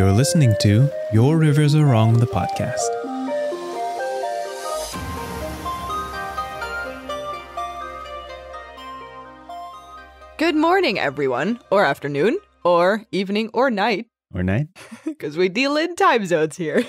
You're listening to Your Rivers Are Wrong, the podcast. Good morning, everyone, or afternoon, or evening, or night. Or night. Because we deal in time zones here.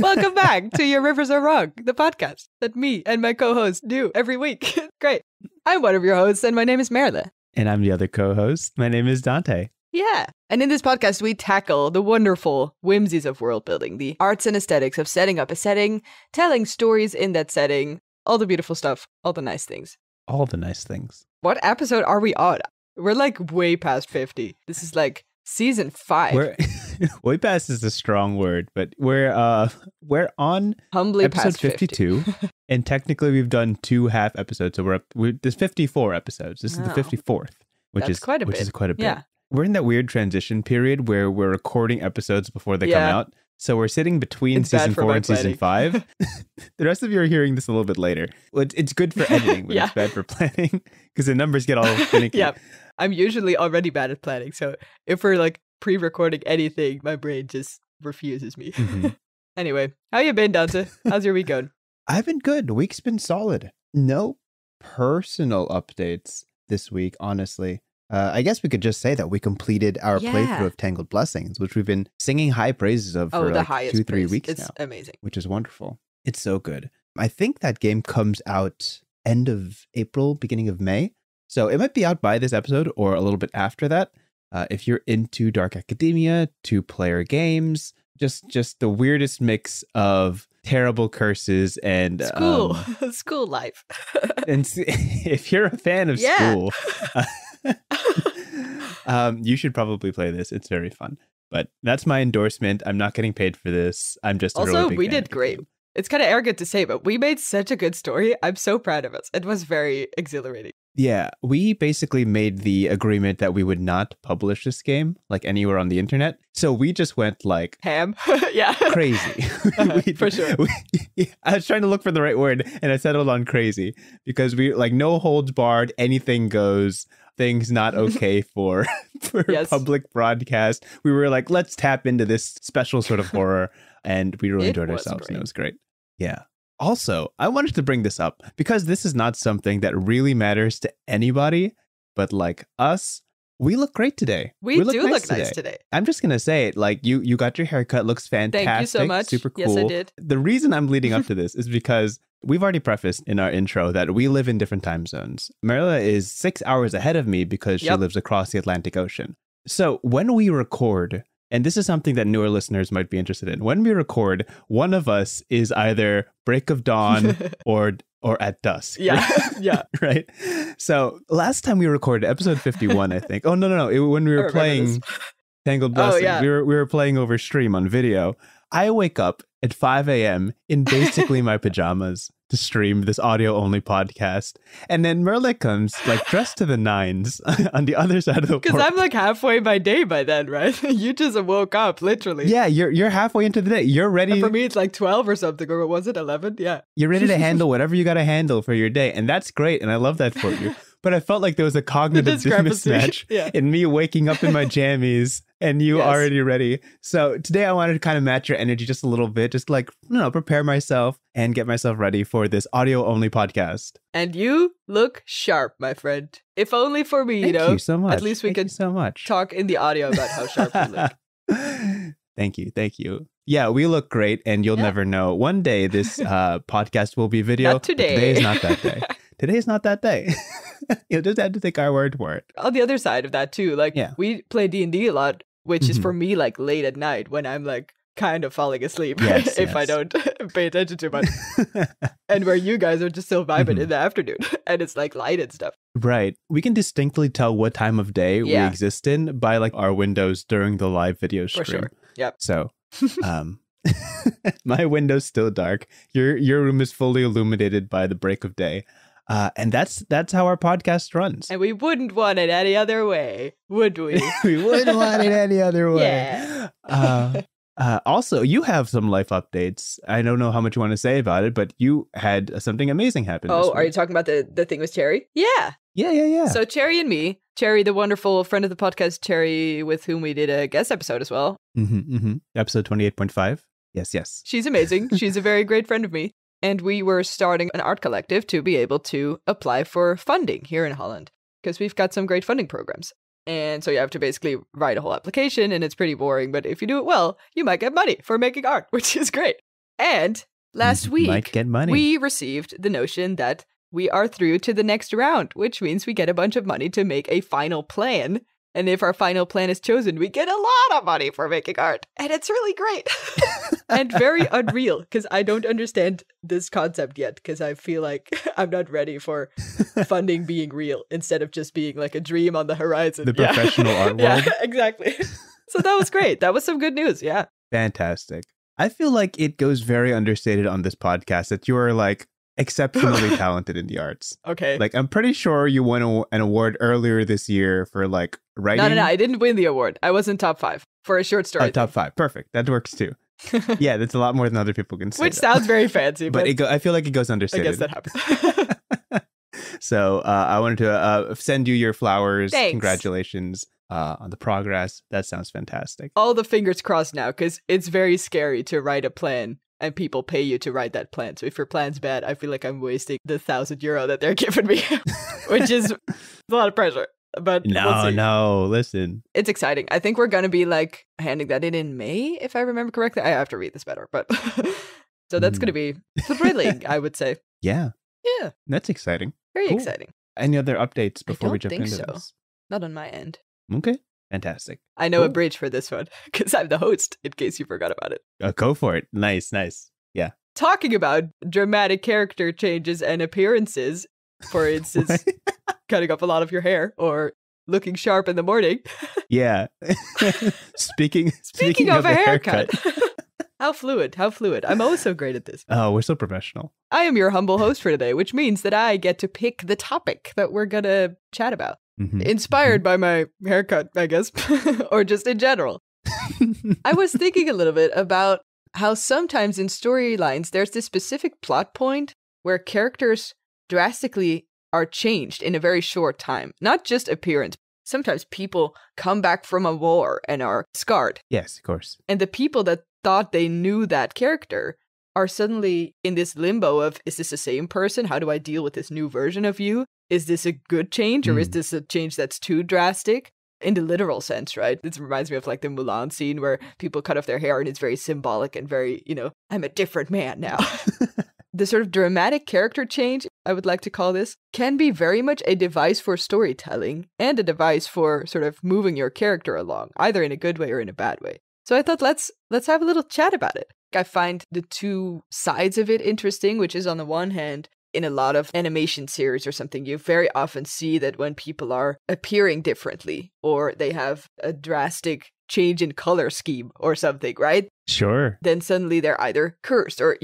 Welcome back to Your Rivers Are Wrong, the podcast that me and my co-host do every week. Great. I'm one of your hosts, and my name is Merle. And I'm the other co-host. My name is Dante. Yeah. And in this podcast, we tackle the wonderful whimsies of world building, the arts and aesthetics of setting up a setting, telling stories in that setting, all the beautiful stuff, all the nice things. All the nice things. What episode are we on? We're like way past 50. This is like season 5. Way past is a strong word, but we're on humbly episode past 52. And technically we've done 2 half episodes. So there's 54 episodes. This is the 54th, which is quite a bit. Yeah. We're in that weird transition period where we're recording episodes before they come out. So we're sitting between season 4 and season 5. The rest of you are hearing this a little bit later. It's good for editing, but it's bad for planning because the numbers get all finicky. I'm usually already bad at planning. So if we're like pre-recording anything, my brain just refuses me. Mm-hmm. Anyway, how you been, Dante? How's your week going? I've been good. The week's been solid. No personal updates this week, honestly. I guess we could just say that we completed our playthrough of Tangled Blessings, which we've been singing high praises of for like 2-3 weeks now. It's amazing. Which is wonderful. It's so good. I think that game comes out end of April, beginning of May. So it might be out by this episode or a little bit after that. If you're into Dark Academia, 2-player games, just the weirdest mix of terrible curses and school, school life. And if you're a fan of school... you should probably play this. It's very fun. But that's my endorsement. I'm not getting paid for this. I'm just a really big fan. We did great. It's kind of arrogant to say, but we made such a good story. I'm so proud of us. It was very exhilarating. Yeah, we basically made the agreement that we would not publish this game like anywhere on the internet. So we just went like ham, crazy. For sure. I was trying to look for the right word, and I settled on crazy because we like no holds barred, anything goes. Things not okay for public broadcast. We were like, let's tap into this special sort of horror, and we really enjoyed ourselves. Great. And it was great. Yeah. Also, I wanted to bring this up because this is not something that really matters to anybody, but like us, we look great today. We look nice today. I'm just going to say it. Like you got your haircut. Looks fantastic. Thank you so much. Super cool. Yes, I did. The reason I'm leading up to this is because we've already prefaced in our intro that we live in different time zones. Marilla is 6 hours ahead of me because she lives across the Atlantic Ocean. So when we record... And this is something that newer listeners might be interested in. When we record, one of us is either break of dawn or at dusk. Yeah, yeah. Right? So last time we recorded, episode 51, I think. Oh, no. When we were playing Tangled Blessings, we were playing over stream on video. I wake up at 5 a.m. in basically my pajamas to stream this audio-only podcast. And then Merle comes, like, dressed to the nines on the other side of the world. Because I'm, like, halfway by day by then, right? You just woke up, literally. Yeah, you're halfway into the day. You're ready. And for me, it's like 12 or something, or was it 11? Yeah. You're ready to handle whatever you got to handle for your day. And that's great, and I love that for you. But I felt like there was a cognitive mismatch in me waking up in my jammies and you already ready. So today I wanted to kind of match your energy just a little bit, just like, prepare myself and get myself ready for this audio-only podcast. And you look sharp, my friend. If only for me, Thank you so much. At least we can talk in the audio about how sharp you look. Thank you. Yeah, we look great and you'll never know. One day this podcast will be video. Not today. Today is not that day. Today's not that day. You'll just have to take our word for it. On the other side of that, too, like we play D&D a lot, which is for me like late at night when I'm like kind of falling asleep if I don't pay attention too much. And where you guys are just still vibing in the afternoon and it's like light and stuff. Right. We can distinctly tell what time of day we exist in by like our windows during the live video stream. For sure. Yep. So, my window's still dark. Your room is fully illuminated by the break of day. And that's how our podcast runs. And we wouldn't want it any other way, would we? We wouldn't want it any other way. Yeah. Also, you have some life updates. I don't know how much you want to say about it, but you had something amazing happen. Oh, are you talking about the thing with Cherry? Yeah. Yeah. So Cherry and me, Cherry, the wonderful friend of the podcast, Cherry, with whom we did a guest episode as well. Episode 28.5. Yes. She's amazing. She's a very great friend of me. And we were starting an art collective to be able to apply for funding here in Holland, because we've got some great funding programs. And so you have to basically write a whole application, and it's pretty boring. But if you do it well, you might get money for making art, which is great. And last week, we received the notion that we are through to the next round, which means we get a bunch of money to make a final plan. And if our final plan is chosen, we get a lot of money for making art. And it's really great and very unreal, because I don't understand this concept yet, because I feel like I'm not ready for funding being real instead of just being like a dream on the horizon. The professional art world. Yeah, exactly. So that was great. That was some good news. Yeah. Fantastic. I feel like it goes very understated on this podcast that you are like exceptionally talented in the arts. Okay. Like, I'm pretty sure you won an award earlier this year for like writing. No, I didn't win the award. I was in top 5 for a short story. Oh, top 5. Perfect. That works too. Yeah, that's a lot more than other people can say. Which sounds very fancy. But I feel like it goes understated. I guess that happens. So I wanted to send you your flowers. Thanks. Congratulations on the progress. That sounds fantastic. All the fingers crossed now, because it's very scary to write a plan. And people pay you to write that plan. So if your plan's bad, I feel like I'm wasting the €1,000 that they're giving me, which is a lot of pressure. But no, listen. It's exciting. I think we're going to be like handing that in May, if I remember correctly. I have to read this better, but so that's going to be thrilling, I would say. Yeah. Yeah. That's exciting. Very cool. Exciting. Any other updates before we jump into this? I don't think so. Not on my end. Okay. Fantastic. I know a bridge for this one because I'm the host, in case you forgot about it. Go for it. Nice. Yeah. Talking about dramatic character changes and appearances, for instance, cutting off a lot of your hair or looking sharp in the morning. Yeah. Speaking of a haircut. How fluid. I'm always so great at this. Oh, we're so professional. I am your humble host for today, which means that I get to pick the topic that we're going to chat about. Inspired by my haircut, I guess, or just in general. I was thinking a little bit about how sometimes in storylines, there's this specific plot point where characters drastically are changed in a very short time, not just appearance. Sometimes people come back from a war and are scarred. Yes, of course. And the people that thought they knew that character are suddenly in this limbo of, is this the same person? How do I deal with this new version of you? Is this a good change or is this a change that's too drastic? In the literal sense, right? This reminds me of like the Mulan scene where people cut off their hair and it's very symbolic and very, I'm a different man now. The sort of dramatic character change, I would like to call this, can be very much a device for storytelling and a device for sort of moving your character along, either in a good way or in a bad way. So I thought let's have a little chat about it. I find the two sides of it interesting, which is on the one hand, in a lot of animation series or something, you very often see that when people are appearing differently or they have a drastic change in color scheme or something, right? Sure. Then suddenly they're either cursed or,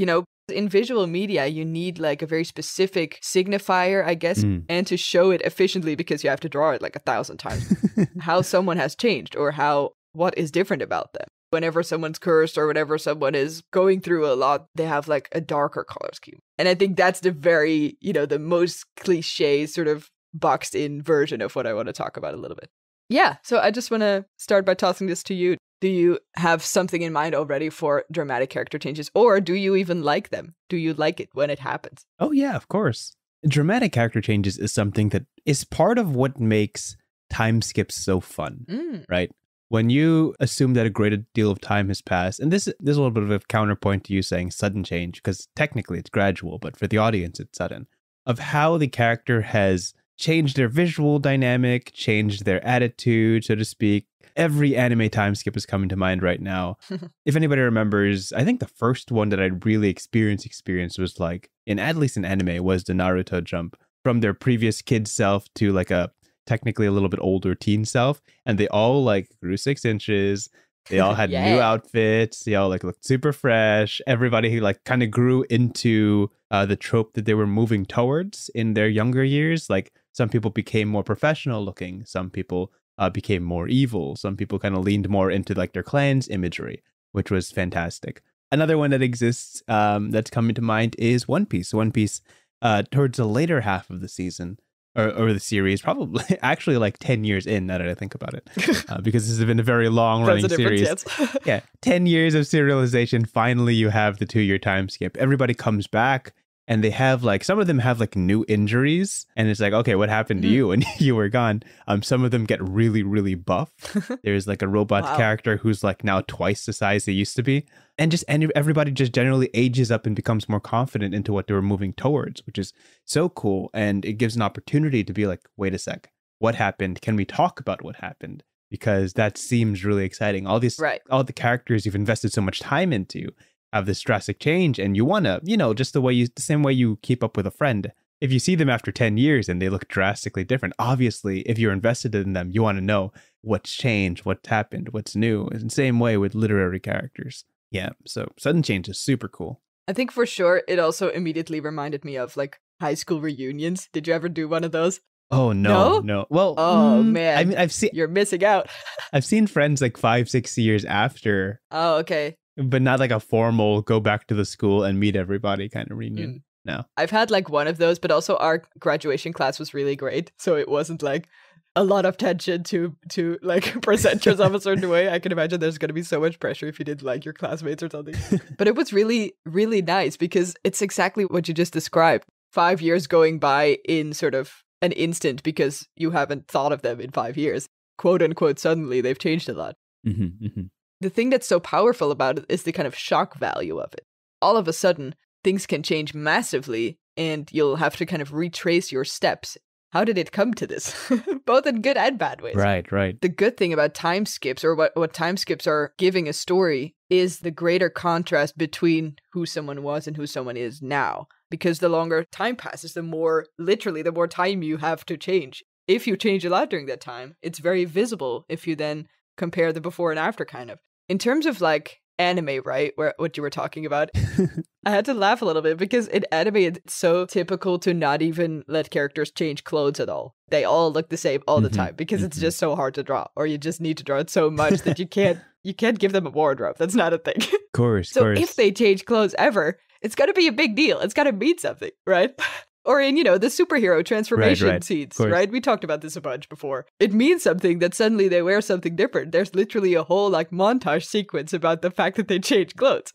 in visual media, you need like a very specific signifier, I guess, and to show it efficiently because you have to draw it like 1,000 times, how someone has changed or what is different about them. Whenever someone's cursed or whenever someone is going through a lot, they have like a darker color scheme. And I think that's the very, the most cliche sort of boxed in version of what I want to talk about a little bit. Yeah. So I just want to start by tossing this to you. Do you have something in mind already for dramatic character changes, or do you even like them? Do you like it when it happens? Oh, yeah, of course. Dramatic character changes is something that is part of what makes time skips so fun, right? When you assume that a great deal of time has passed, and this is a little bit of a counterpoint to you saying sudden change, because technically it's gradual, but for the audience, it's sudden, of how the character has changed their visual dynamic, changed their attitude, so to speak. Every anime time skip is coming to mind right now. If anybody remembers, I think the first one that I really experienced was like, at least in anime, was the Naruto jump from their previous kid self to like technically a little bit older teen self, and they all like grew 6 inches. They all had new outfits. They all like looked super fresh. Everybody who like kind of grew into the trope that they were moving towards in their younger years. Like, some people became more professional looking. Some people became more evil. Some people kind of leaned more into like their clan's imagery. which was fantastic. Another one that exists that's coming to mind is One Piece. One Piece towards the later half of the season or the series, probably actually like 10 years in, now that I think about it, because this has been a very long running series. Yeah, 10 years of serialization. Finally, you have the 2-year time skip. Everybody comes back and they have like, some of them have like new injuries and it's like, okay, what happened to you when you were gone? Some of them get really, really buff. There's like a robot character who's like now twice the size they used to be. And just everybody just generally ages up and becomes more confident into what they were moving towards, which is so cool. And it gives an opportunity to be like, wait a sec, what happened? Can we talk about what happened? Because that seems really exciting. All these, all the characters you've invested so much time into have this drastic change, and you want to, you know, just the same way you keep up with a friend. If you see them after 10 years and they look drastically different, obviously, if you're invested in them, you want to know what's changed, what's happened, what's new. And same way with literary characters. Yeah, so sudden change is super cool. I think for sure it also immediately reminded me of like high school reunions. Did you ever do one of those? Oh, no, no. Well, oh, man, I mean, I've seen, you're missing out. I've seen friends like 5-6 years after. Oh, okay. But not like a formal go back to the school and meet everybody kind of reunion. No, I've had like one of those, but also our graduation class was really great. So it wasn't like a lot of tension to like present yourself a certain way. I can imagine there's going to be so much pressure if you didn't like your classmates or something. But it was really, really nice because it's exactly what you just described. 5 years going by in sort of an instant because you haven't thought of them in 5 years. Quote unquote, suddenly they've changed a lot. The thing that's so powerful about it is the kind of shock value of it. All of a sudden, things can change massively and you'll have to kind of retrace your steps. How did it come to this? Both in good and bad ways. Right, right. The good thing about time skips, or what time skips are giving a story, is the greater contrast between who someone was and who someone is now. Because the longer time passes, the more, literally, the more time you have to change. If you change a lot during that time, it's very visible if you then compare the before and after, kind of. In terms of like anime, right, where what you were talking about, I had to laugh a little bit because in anime, it's so typical to not even let characters change clothes at all. They all look the same all the time because it's just so hard to draw, or you just need to draw it so much that you can't give them a wardrobe. That's not a thing. Of course. So if they change clothes ever, it's got to be a big deal. It's got to mean something, right? Or in, you know, the superhero transformation scenes, right? We talked about this a bunch before. It means something that suddenly they wear something different. There's literally a whole like montage sequence about the fact that they change clothes.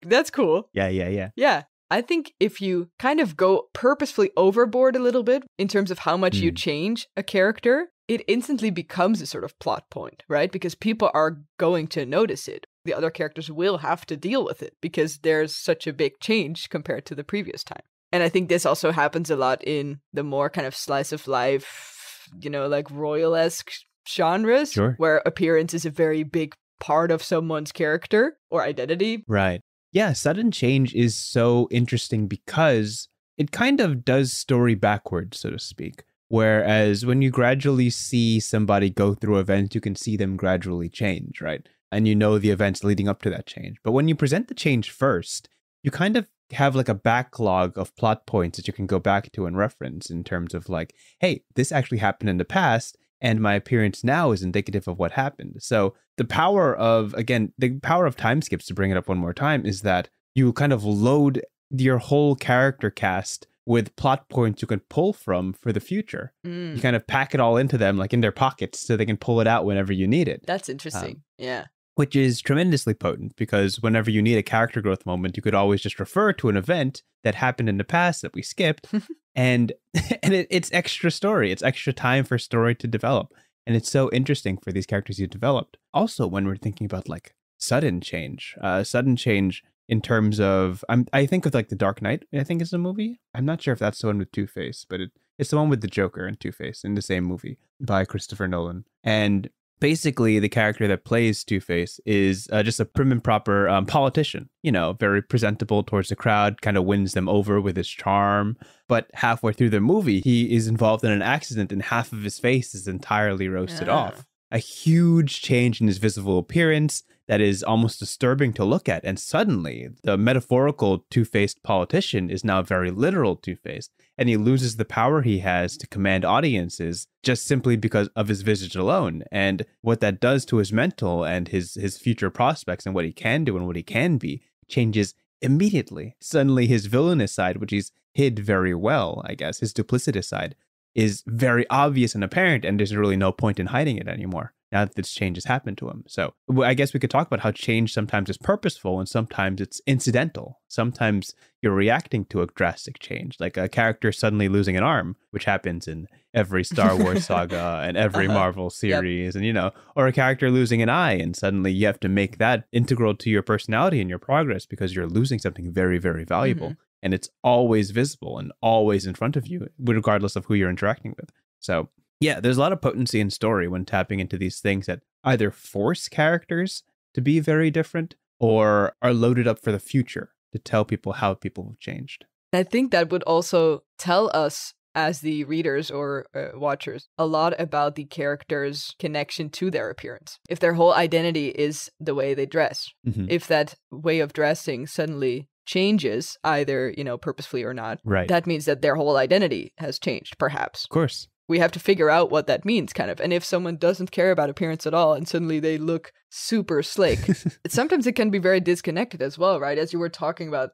That's cool. Yeah. Yeah. I think if you kind of go purposefully overboard a little bit in terms of how much you change a character, it instantly becomes a sort of plot point, right? Because people are going to notice it. The other characters will have to deal with it because there's such a big change compared to the previous time. And I think this also happens a lot in the more kind of slice of life, you know, like royal-esque genres, where appearance is a very big part of someone's character or identity. Right. Yeah, sudden change is so interesting because it kind of does story backwards, so to speak. Whereas when you gradually see somebody go through events, you can see them gradually change, right? And you know the events leading up to that change. But when you present the change first, you kind of have like a backlog of plot points that you can go back to and reference in terms of like, hey, this actually happened in the past and my appearance now is indicative of what happened. So the power of, again, the power of time skips, to bring it up one more time, is that you kind of load your whole character cast with plot points you can pull from for the future. You kind of pack it all into them, like in their pockets, so they can pull it out whenever you need it. That's interesting. Yeah. Which is tremendously potent, because whenever you need a character growth moment, you could always just refer to an event that happened in the past that we skipped. and it's extra story. It's extra time for story to develop. And it's so interesting for these characters you developed. Also, when we're thinking about like sudden change in terms of, I think of like the Dark Knight, I think is the movie. I'm not sure if that's the one with Two-Face, but it's the one with the Joker and Two-Face in the same movie by Christopher Nolan. And basically, the character that plays Two-Face is just a prim and proper politician, you know, very presentable towards the crowd, kind of wins them over with his charm. But halfway through the movie, he is involved in an accident and half of his face is entirely roasted off. a huge change in his visible appearance that is almost disturbing to look at. And suddenly, the metaphorical two-faced politician is now very literal two-faced, and he loses the power he has to command audiences just simply because of his visage alone, and what that does to his mental and his future prospects and what he can do and what he can be changes immediately. Suddenly, his villainous side, which he's hid very well, I guess, his duplicitous side, is very obvious and apparent, and there's really no point in hiding it anymore now that this change has happened to him. So I guess we could talk about how change sometimes is purposeful and sometimes it's incidental. Sometimes you're reacting to a drastic change, like a character suddenly losing an arm, which happens in every Star Wars saga and every Marvel series, and or a character losing an eye, and suddenly you have to make that integral to your personality and your progress because you're losing something very, very valuable. Mm-hmm. And it's always visible and always in front of you, regardless of who you're interacting with. So, yeah, there's a lot of potency in story when tapping into these things that either force characters to be very different or are loaded up for the future to tell people how people have changed. I think that would also tell us as the readers or watchers a lot about the character's connection to their appearance. If their whole identity is the way they dress, mm-hmm. if that way of dressing suddenly changes, either purposefully or not, right, that means that their whole identity has changed, perhaps. Of course, we have to figure out what that means, kind of. And if someone doesn't care about appearance at all and suddenly they look super slick, sometimes it can be very disconnected as well, right? As you were talking about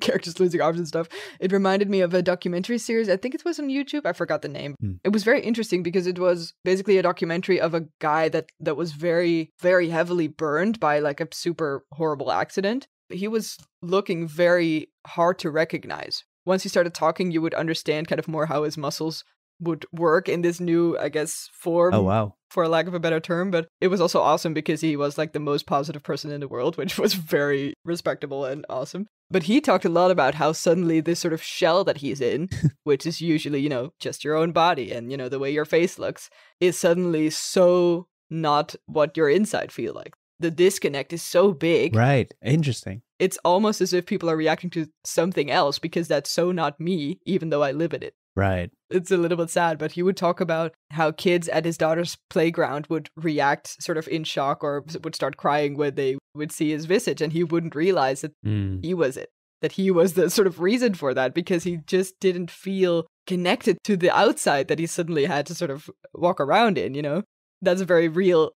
characters losing arms and stuff, it reminded me of a documentary series. I think it was on YouTube, I forgot the name. It was very interesting because it was basically a documentary of a guy that was very, very heavily burned by like a super horrible accident. He was looking very hard to recognize. Once he started talking, you would understand kind of more how his muscles would work in this new, I guess, form. Oh, wow. For lack of a better term. But it was also awesome because he was like the most positive person in the world, which was very respectable and awesome. But he talked a lot about how suddenly this sort of shell that he's in, which is usually, just your own body and, the way your face looks, is suddenly so not what your inside feel like. The disconnect is so big. Right. Interesting. It's almost as if people are reacting to something else because that's so not me, even though I live in it. Right. It's a little bit sad, but he would talk about how kids at his daughter's playground would react sort of in shock or would start crying when they would see his visage, and he wouldn't realize that he was it, that he was the sort of reason for that, because he just didn't feel connected to the outside that he suddenly had to sort of walk around in, That's a very real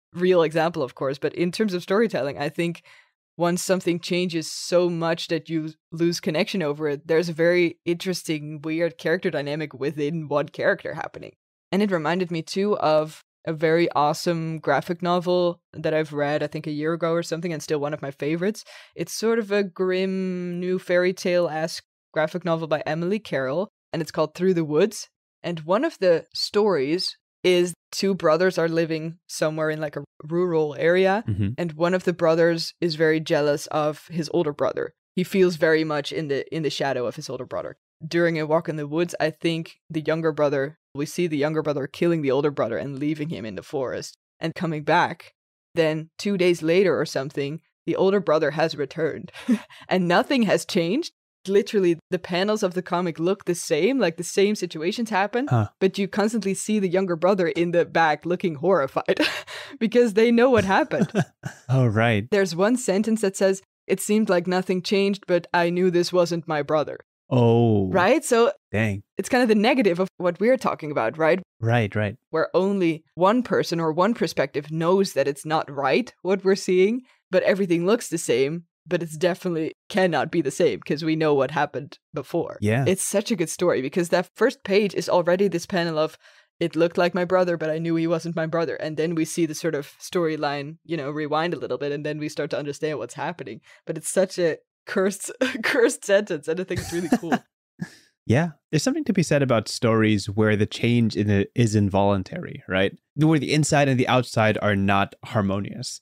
example, of course, but in terms of storytelling, I think once something changes so much that you lose connection over it, there's a very interesting, weird character dynamic within one character happening. And it reminded me too of a very awesome graphic novel that I've read, I think a year ago or something, and still one of my favorites. It's sort of a grim, new fairy tale-esque graphic novel by Emily Carroll, and it's called Through the Woods. And one of the stories is two brothers are living somewhere in like a rural area, mm-hmm. and one of the brothers is very jealous of his older brother. He feels very much in the shadow of his older brother. During a walk in the woods, I think we see the younger brother killing the older brother and leaving him in the forest and coming back. Then 2 days later or something, the older brother has returned and nothing has changed. Literally, the panels of the comic look the same, like the same situations happen, but you constantly see the younger brother in the back looking horrified because they know what happened. Oh, right. There's one sentence that says, "It seemed like nothing changed, but I knew this wasn't my brother." Oh. Right? So dang. It's kind of the negative of what we're talking about, right? Right, right. Where only one person or one perspective knows that it's not right, what we're seeing, but everything looks the same. But it's definitely cannot be the same because we know what happened before. Yeah. It's such a good story because that first page is already this panel of, "It looked like my brother, but I knew he wasn't my brother." And then we see the sort of storyline, rewind a little bit, and then we start to understand what's happening. But it's such a cursed sentence, and I think it's really cool. Yeah. There's something to be said about stories where the change in it is involuntary, right? Where the inside and the outside are not harmonious.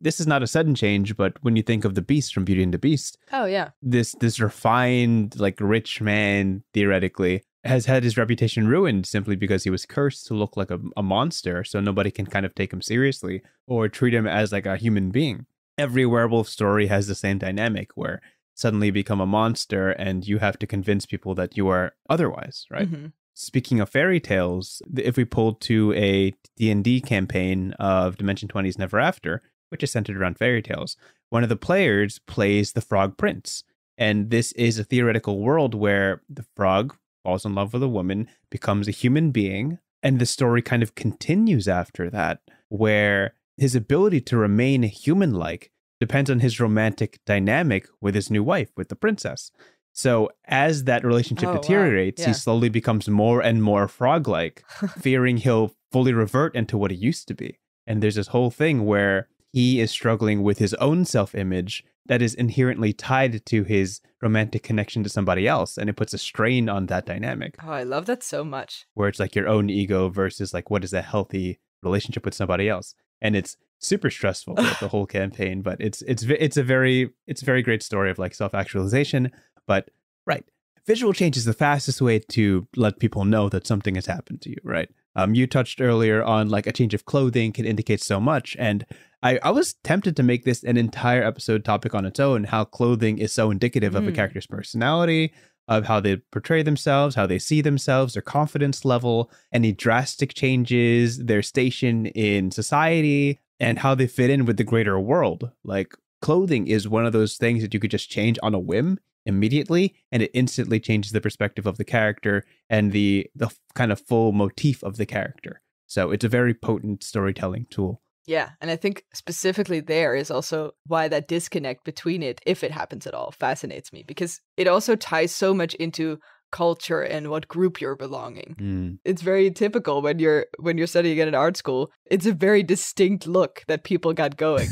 This is not a sudden change, but when you think of the Beast from Beauty and the Beast. Oh, yeah. This refined, like, rich man, theoretically, has had his reputation ruined simply because he was cursed to look like a monster, so nobody can kind of take him seriously or treat him as, like, a human being. Every werewolf story has the same dynamic where suddenly you become a monster and you have to convince people that you are otherwise, right? Mm-hmm. Speaking of fairy tales, if we pulled to a D&D campaign of Dimension 20's Never After, which is centered around fairy tales, one of the players plays the Frog Prince. And this is a theoretical world where the frog falls in love with a woman, becomes a human being, and the story kind of continues after that, where his ability to remain human-like depends on his romantic dynamic with his new wife, with the princess. So as that relationship deteriorates, wow. Yeah. He slowly becomes more and more frog-like, fearing he'll fully revert into what he used to be. And there's this whole thing where he is struggling with his own self-image that is inherently tied to his romantic connection to somebody else. And it puts a strain on that dynamic. Oh, I love that so much. Where it's like your own ego versus like, what is a healthy relationship with somebody else? And it's super stressful, like, the whole campaign, but it's a very great story of like self-actualization. But right, visual change is the fastest way to let people know that something has happened to you, right? You touched earlier on like a change of clothing can indicate so much, and I was tempted to make this an entire episode topic on its own, how clothing is so indicative of a character's personality, of how they portray themselves, how they see themselves, their confidence level, any drastic changes, their station in society, and how they fit in with the greater world. Like, clothing is one of those things that you could just change on a whim immediately, and it instantly changes the perspective of the character and the kind of full motif of the character. So it's a very potent storytelling tool. Yeah, and I think specifically there is also why that disconnect between it, if it happens at all, fascinates me, because it also ties so much into culture and what group you're belonging. It's very typical when you're studying at an art school, it's a very distinct look that people got going.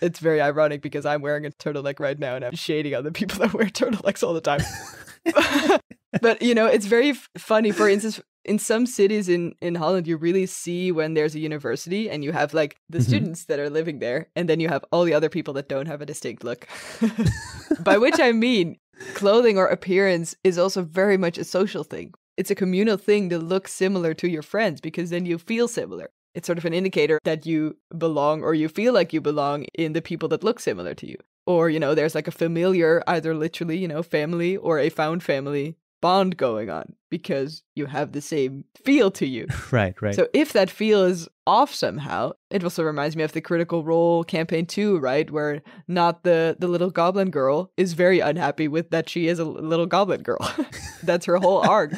It's very ironic because I'm wearing a turtleneck right now and I'm shading other people that wear turtlenecks all the time. But you know, it's very funny. For instance, in some cities in Holland, you really see when there's a university and you have like the students that are living there, and then you have all the other people that don't have a distinct look. By which I mean, clothing or appearance is also very much a social thing. It's a communal thing to look similar to your friends, because then you feel similar. It's sort of an indicator that you belong, or you feel like you belong, in the people that look similar to you. Or, you know, there's like a familiar, either literally, you know, family or a found family bond going on, because you have the same feel to you. Right. So if that feel is off somehow, it also reminds me of the Critical Role campaign too, right? Where not the little goblin girl is very unhappy with that she is a little goblin girl. That's her whole arc.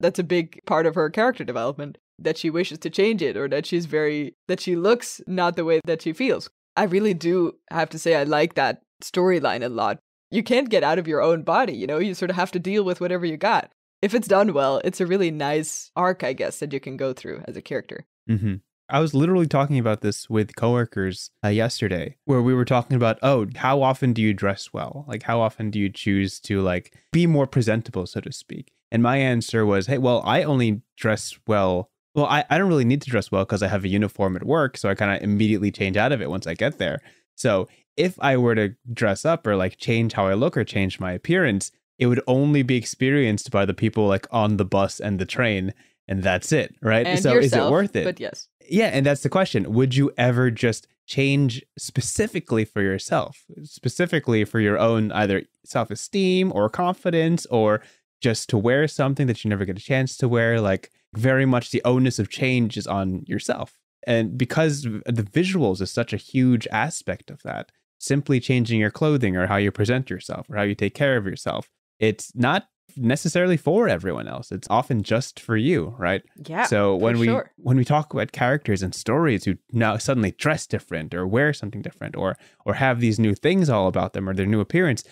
That's a big part of her character development, that she wishes to change it, or that she's that she looks not the way that she feels. I really do have to say I like that storyline a lot. You can't get out of your own body, you know, you sort of have to deal with whatever you got. If it's done well, it's a really nice arc, I guess, that you can go through as a character. I was literally talking about this with coworkers yesterday, where we were talking about, how often do you dress well? Like, how often do you choose to like be more presentable, so to speak? And my answer was, hey, well, I only dress well. Well, I don't really need to dress well because I have a uniform at work. So I kind of immediately change out of it once I get there. So if I were to dress up or like change how I look or change my appearance, it would only be experienced by the people like on the bus and the train, and that's it, right? And so yourself, is it worth it? But yes. Yeah, and that's the question. Would you ever just change specifically for yourself, specifically for your own either self-esteem or confidence, or just to wear something that you never get a chance to wear? Like, very much the onus of change is on yourself. And because the visuals is such a huge aspect of that, simply changing your clothing or how you present yourself or how you take care of yourself, it's not necessarily for everyone else. It's often just for you, right? Yeah. So when we talk about characters and stories who now suddenly dress different or wear something different or have these new things all about them or their new appearance,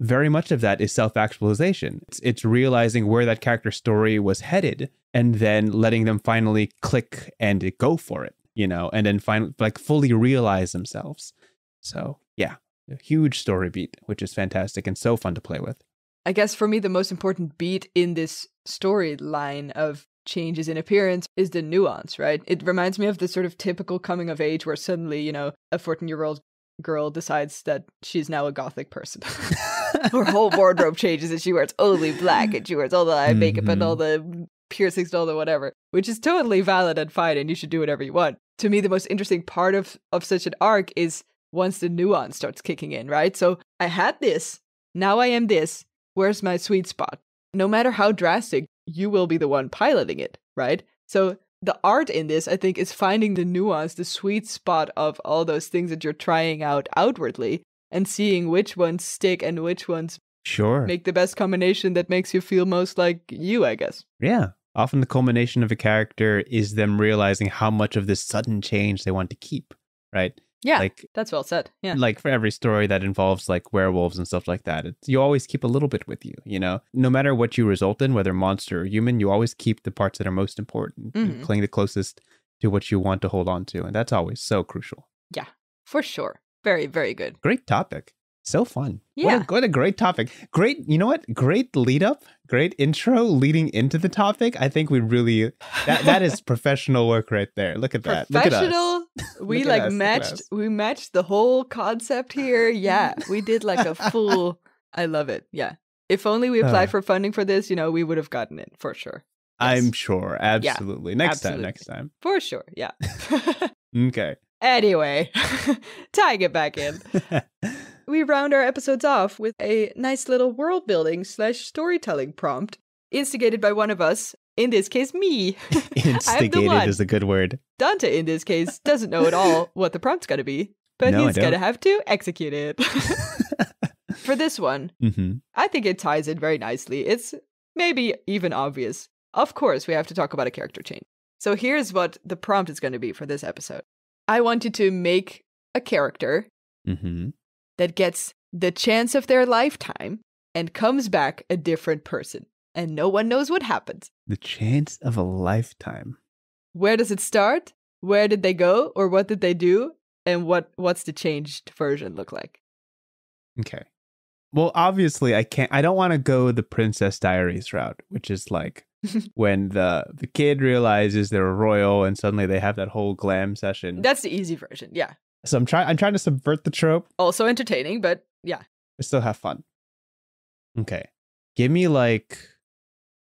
very much of that is self-actualization. It's realizing where that character's story was headed and then letting them finally click and go for it, you know, and then finally like fully realize themselves. So yeah, a huge story beat, which is fantastic and so fun to play with. I guess for me, the most important beat in this storyline of changes in appearance is the nuance, right? It reminds me of the sort of typical coming of age where suddenly, you know, a 14-year-old girl decides that she's now a gothic person. Her whole wardrobe changes and she wears only black and she wears all the eye makeup and all the piercings and all the whatever, which is totally valid and fine, and you should do whatever you want. To me, the most interesting part of such an arc is once the nuance starts kicking in, right? So I had this, now I am this, where's my sweet spot? No matter how drastic you will be the one piloting it, right? So the art in this, I think, is finding the nuance, the sweet spot of all those things that you're trying out outwardly and seeing which ones stick and which ones make the best combination that makes you feel most like you, I guess. Yeah. Often the culmination of a character is them realizing how much of this sudden change they want to keep, right? Yeah, like, that's well said. Yeah. Like for every story that involves like werewolves and stuff like that, you always keep a little bit with you, you know? No matter what you result in, whether monster or human, you always keep the parts that are most important, and cling the closest to what you want to hold on to. And that's always so crucial. Yeah, for sure. Very, very good. Great topic. So fun. Yeah. What a great topic. Great, you know what? Great lead up, great intro leading into the topic. I think we really, that is professional work right there. Look at that. Professional. Look at us. We like us, we matched the whole concept here. Yeah. We did like a full, I love it. Yeah. If only we applied for funding for this, you know, we would have gotten it for sure. Yes. I'm sure. Absolutely. Yeah, next time. For sure. Yeah. Okay. Anyway, tying it back in. We round our episodes off with a nice little world building / storytelling prompt instigated by one of us, in this case, me. Instigated is a good word. Dante, in this case, doesn't know at all what the prompt's going to be, but he's going to have to execute it. For this one, I think it ties in very nicely. It's maybe even obvious. Of course, we have to talk about a character change. So here's what the prompt is going to be for this episode. I want you to make a character that gets the chance of their lifetime and comes back a different person. And no one knows what happens. The chance of a lifetime. Where does it start? Where did they go? Or what did they do? And what's the changed version look like? Okay. Well, obviously, I don't want to go the Princess Diaries route, which is like when the kid realizes they're royal and suddenly they have that whole glam session. That's the easy version. Yeah. So I'm trying to subvert the trope. Also entertaining, but yeah. I still have fun. Okay. Give me like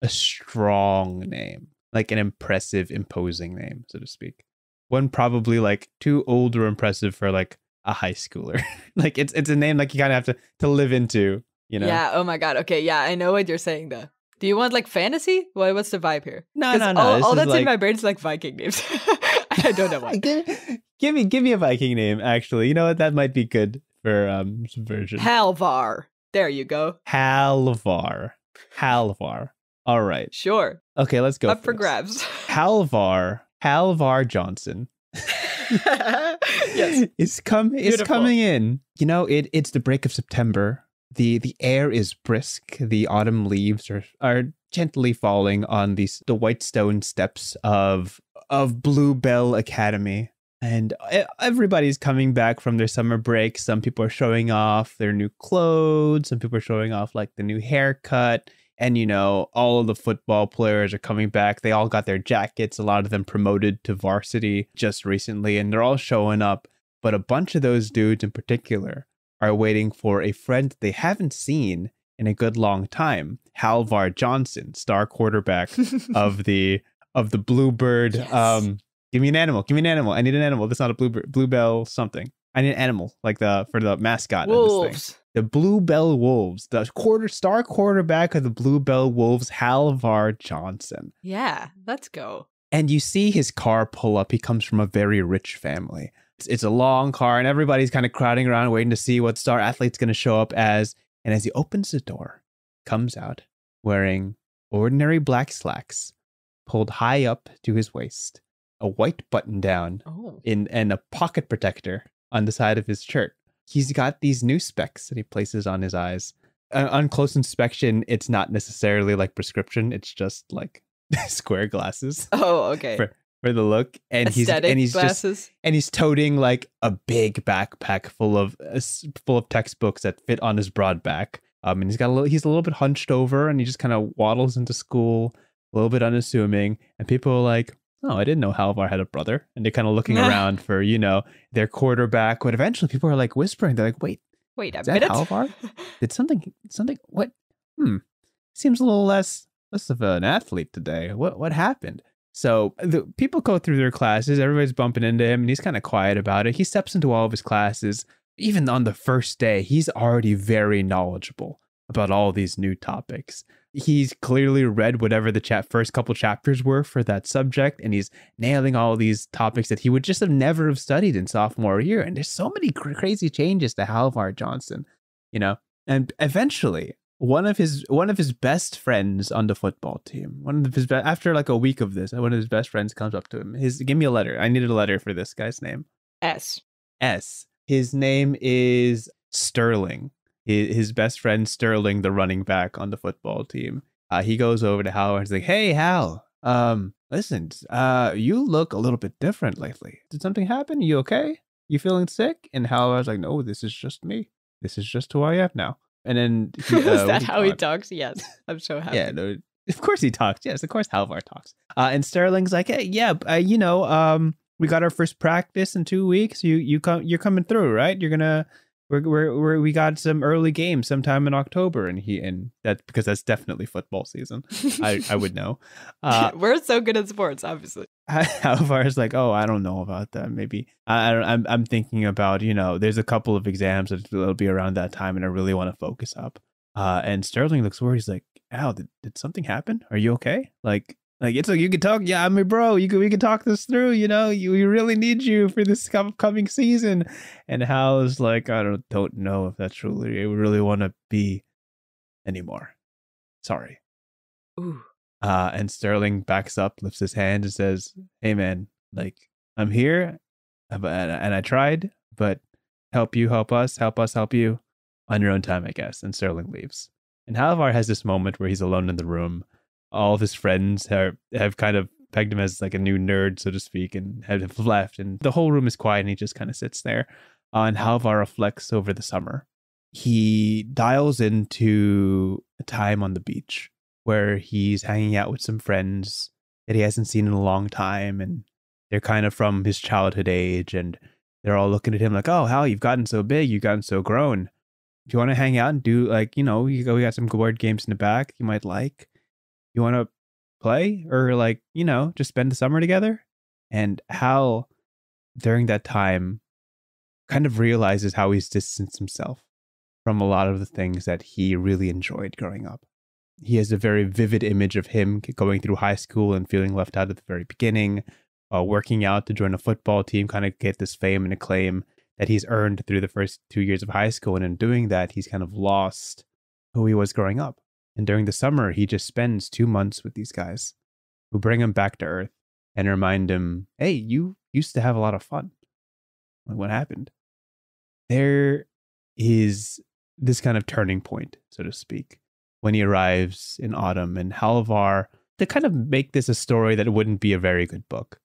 a strong name, like an impressive, imposing name, so to speak. One probably like too old or impressive for like a high schooler. Like it's a name like you kind of have to live into, you know? Yeah. Oh my God. Okay. Yeah. I know what you're saying though. Do you want like fantasy? What's the vibe here? No. All that's like in my brain is like Viking names. I don't know why. Give me a Viking name, actually. You know what? That might be good for subversion. Halvar. There you go. Halvar. All right. Sure. Okay, let's go. Up for grabs. Halvar Johnson. Yes. It's coming in. You know, it's the break of September. The air is brisk. The autumn leaves are gently falling on the white stone steps of Bluebell Academy. And everybody's coming back from their summer break. Some people are showing off their new clothes. Some people are showing off like the new haircut. And, you know, all of the football players are coming back. They all got their jackets. A lot of them promoted to varsity just recently. And they're all showing up. But a bunch of those dudes in particular are waiting for a friend they haven't seen in a good long time. Halvar Johnson, star quarterback of the Bluebird. Yes. Give me an animal. I need an animal. That's not a bluebird. Bluebell something. I need an animal like for the mascot. Wolves. Of this thing. The Bluebell Wolves. The star quarterback of the Bluebell Wolves, Halvar Johnson. Yeah, let's go. And you see his car pull up. He comes from a very rich family. It's a long car, and everybody's kind of crowding around, waiting to see what star athlete's going to show up as. And as he opens the door, comes out wearing ordinary black slacks, pulled high up to his waist, a white button down and a pocket protector on the side of his shirt. He's got these new specs that he places on his eyes. On close inspection, it's not necessarily like prescription. It's just like square glasses. Oh, okay. For the look. And he's glasses. He's toting like a big backpack full of textbooks that fit on his broad back. And he's a little bit hunched over, and he just kind of waddles into school, a little bit unassuming. And people are like, "Oh, I didn't know Halvar had a brother." And they're kind of looking around for, you know, their quarterback. But eventually, people are like whispering. They're like, "Wait, is that Halvar? Did something? What? Seems a little less of an athlete today. What happened?" So the people go through their classes, everybody's bumping into him, and he's kind of quiet about it. He steps into all of his classes. Even on the first day, he's already very knowledgeable about all these new topics. He's clearly read whatever the first couple chapters were for that subject, and he's nailing all these topics that he would just have never have studied in sophomore year. And there's so many crazy changes to Halvar Johnson, you know. And eventually, one of his best friends on the football team, after like a week of this, one of his best friends comes up to him. Give me a letter. I needed a letter for this guy's name. S. His name is Sterling. His best friend Sterling, the running back on the football team. He goes over to Hal and he's like, "Hey Hal, listen, you look a little bit different lately. Did something happen? You okay? You feeling sick?" And Hal was like, "No, this is just me. This is just who I am now." And then he, is that how he talks? Yes, I'm so happy. Yeah, no, of course he talks. Yes, of course Halvar talks. And Sterling's like, "Hey, yeah, you know, we got our first practice in 2 weeks. You're coming through, right? We got some early games sometime in October," and that's because that's definitely football season. I would know. We're so good at sports, obviously. Halvar is like, "Oh, I don't know about that. Maybe I'm thinking about, you know, there's a couple of exams that will be around that time, and I really want to focus up." And Sterling looks worried. He's like, "Al, did something happen? Are you okay? Like it's like you could talk. Yeah, I mean, bro, we could talk this through. You know, we really need you for this upcoming season." And Hal is like, "I don't know if that's really want to be anymore. Sorry." Ooh. And Sterling backs up, lifts his hand, and says, "Hey, man, like I'm here, and I tried, but help us, help you on your own time, I guess." And Sterling leaves. And Halvar has this moment where he's alone in the room. All of his friends have kind of pegged him as like a new nerd, so to speak, and have left. And the whole room is quiet, and he just kind of sits there. And Halvar reflects over the summer. He dials into a time on the beach where he's hanging out with some friends that he hasn't seen in a long time. And they're kind of from his childhood age. And they're all looking at him like, "Oh, Hal, you've gotten so big. You've gotten so grown. Do you want to hang out and do, like, you know, we got some board games in the back you might like. You want to play, or, like, you know, just spend the summer together?" And Hal, during that time, kind of realizes how he's distanced himself from a lot of the things that he really enjoyed growing up. He has a very vivid image of him going through high school and feeling left out at the very beginning, working out to join a football team, kind of get this fame and acclaim that he's earned through the first 2 years of high school. And in doing that, he's kind of lost who he was growing up. And during the summer, he just spends 2 months with these guys who bring him back to earth and remind him, "Hey, you used to have a lot of fun. Like, what happened?" There is this kind of turning point, so to speak, when he arrives in autumn. And Halvar, to kind of make this a story that wouldn't be a very good book,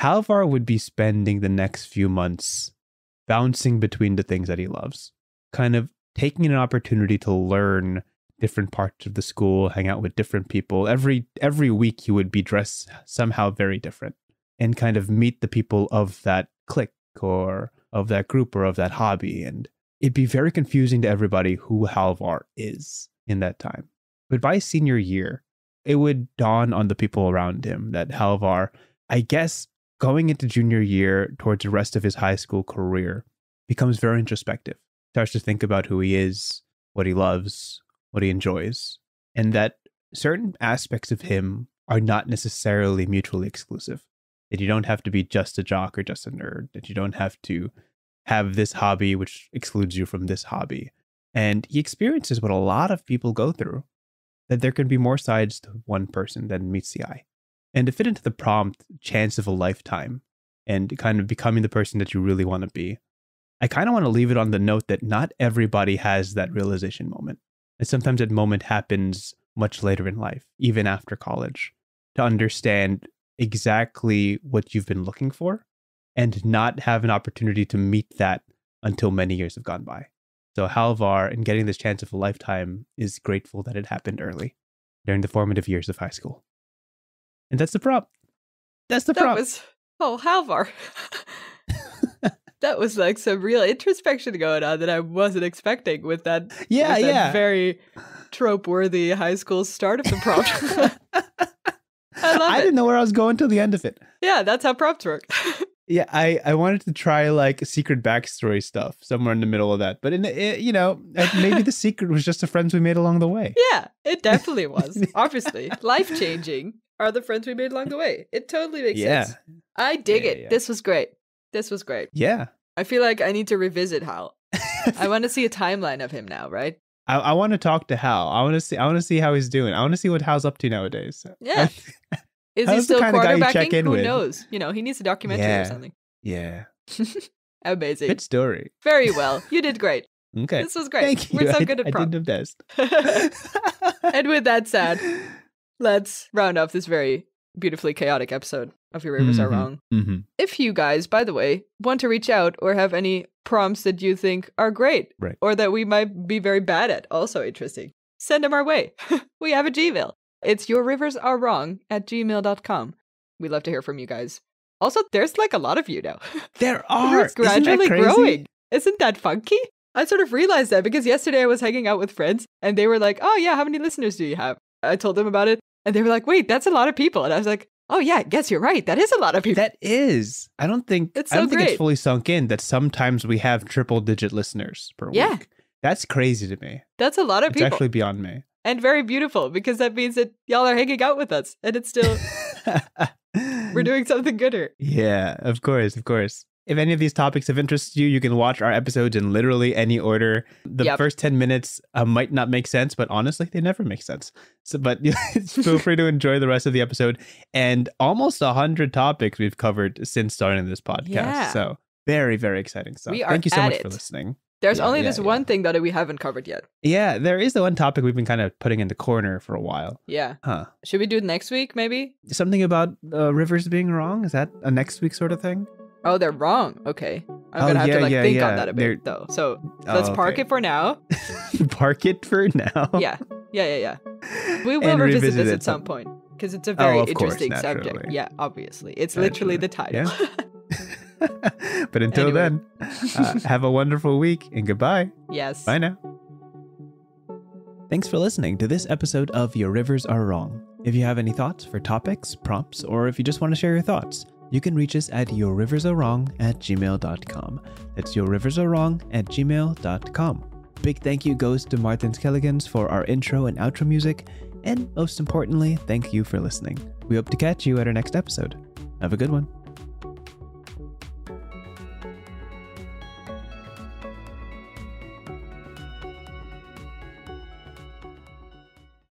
Halvar would be spending the next few months bouncing between the things that he loves, kind of taking an opportunity to learn different parts of the school, hang out with different people. Every week he would be dressed somehow very different and kind of meet the people of that clique or of that group or of that hobby. And it'd be very confusing to everybody who Halvar is in that time. But by senior year, it would dawn on the people around him that Halvar, I guess, going into junior year towards the rest of his high school career, becomes very introspective. Starts to think about who he is, what he loves, what he enjoys, and that certain aspects of him are not necessarily mutually exclusive. That you don't have to be just a jock or just a nerd. That you don't have to have this hobby, which excludes you from this hobby. And he experiences what a lot of people go through, that there can be more sides to one person than meets the eye. And to fit into the prompt, chance of a lifetime, and kind of becoming the person that you really want to be, I kind of want to leave it on the note that not everybody has that realization moment. And sometimes that moment happens much later in life, even after college, to understand exactly what you've been looking for and not have an opportunity to meet that until many years have gone by. So Halvar, in getting this chance of a lifetime, is grateful that it happened early during the formative years of high school. And that's the prop. That's the prop. Oh, Halvar. That was like some real introspection going on that I wasn't expecting with that, that very trope-worthy high school start of the prompt. I didn't know where I was going till the end of it. Yeah, that's how prompts work. Yeah, I wanted to try like secret backstory stuff somewhere in the middle of that. But, you know, maybe the secret was just the friends we made along the way. Yeah, it definitely was. Obviously, life-changing are the friends we made along the way. It totally makes sense. I dig it. Yeah. This was great. This was great. Yeah. I feel like I need to revisit Hal. I want to see a timeline of him now, right? I want to talk to Hal. I want to see how he's doing. I want to see what Hal's up to nowadays. Yeah. Is he still quarterbacking? Who knows? You know, he needs a documentary or something. Yeah. Amazing. Good story. Very well. You did great. Okay. This was great. Thank you. We're so good at prompt. I did the best. And with that said, let's round off this very beautifully chaotic episode of Your Rivers Are Wrong. Mm-hmm. If you guys, by the way, want to reach out or have any prompts that you think are great or that we might be very bad at, also interesting, send them our way. We have a Gmail. It's yourriversarewrong@gmail.com. We love to hear from you guys. Also, there's like a lot of you now. There are. It's gradually growing. Isn't that funky? I sort of realized that because yesterday I was hanging out with friends and they were like, oh yeah, how many listeners do you have? I told them about it and they were like, wait, that's a lot of people. And I was like, oh yeah, I guess you're right. That is a lot of people. That is. I don't think it's fully sunk in that sometimes we have triple-digit listeners per week. That's crazy to me. That's a lot of people. It's actually beyond me. And very beautiful, because that means that y'all are hanging out with us and it's still, we're doing something good here. Yeah, of course, of course. If any of these topics have interested you, you can watch our episodes in literally any order. The first 10 minutes might not make sense, but honestly, they never make sense. So, but feel free to enjoy the rest of the episode. And almost 100 topics we've covered since starting this podcast. Yeah. So very, very exciting stuff. Thank you so much for listening. There's only this one thing that we haven't covered yet. Yeah, there is the one topic we've been kind of putting in the corner for a while. Yeah. Huh. Should we do it next week, maybe? Something about rivers being wrong? Is that a next week sort of thing? Oh, they're wrong. Okay. I'm going to have to think on that a bit, though. So let's park it for now. Park it for now? Yeah. We will revisit this at some point because it's a very interesting subject. Yeah, obviously. It's literally the title. Yeah. But until then, have a wonderful week and goodbye. Yes. Bye now. Thanks for listening to this episode of Your Rivers Are Wrong. If you have any thoughts for topics, prompts, or if you just want to share your thoughts, you can reach us at yourriversarewrong@gmail.com. That's yourriversarewrong@gmail.com. Big thank you goes to Martin Skelligans for our intro and outro music. And most importantly, thank you for listening. We hope to catch you at our next episode. Have a good one.